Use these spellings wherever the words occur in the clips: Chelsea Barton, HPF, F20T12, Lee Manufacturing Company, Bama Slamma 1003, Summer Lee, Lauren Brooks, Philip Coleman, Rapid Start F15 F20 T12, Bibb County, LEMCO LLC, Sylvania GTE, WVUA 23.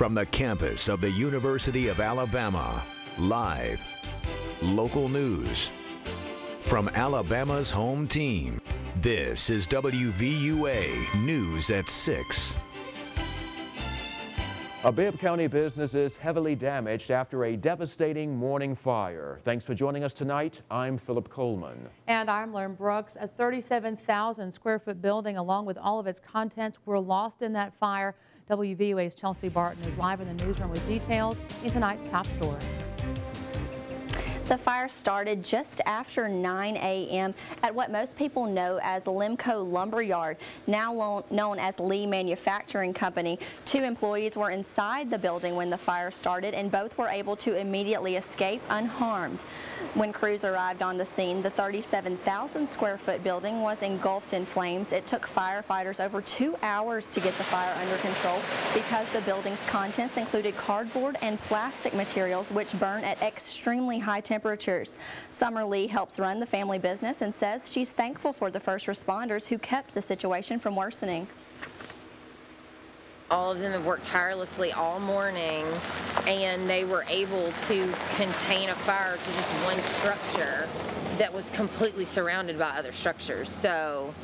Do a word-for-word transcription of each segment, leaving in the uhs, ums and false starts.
From the campus of the University of Alabama, live, local news. From Alabama's home team, this is W V U A News at six. A Bibb County business is heavily damaged after a devastating morning fire. Thanks for joining us tonight. I'm Philip Coleman. And I'm Lauren Brooks. A thirty-seven thousand square foot building along with all of its contents were lost in that fire. W V U A's Chelsea Barton is live in the newsroom with details in tonight's top story. The fire started just after nine A M at what most people know as LEMCO Lumberyard, now known as Lee Manufacturing Company. Two employees were inside the building when the fire started, and both were able to immediately escape unharmed. When crews arrived on the scene, the thirty-seven thousand square foot building was engulfed in flames. It took firefighters over two hours to get the fire under control because the building's contents included cardboard and plastic materials, which burn at extremely high temperatures. temperatures. Summer Lee helps run the family business and says she's thankful for the first responders who kept the situation from worsening. All of them have worked tirelessly all morning, and they were able to contain a fire to just one structure that was completely surrounded by other structures. So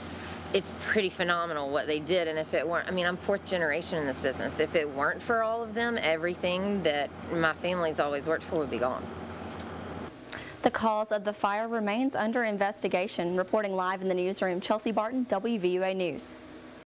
it's pretty phenomenal what they did. And if it weren't, I mean, I'm fourth generation in this business. If it weren't for all of them, everything that my family's always worked for would be gone. The cause of the fire remains under investigation. Reporting live in the newsroom, Chelsea Barton, W V U A News.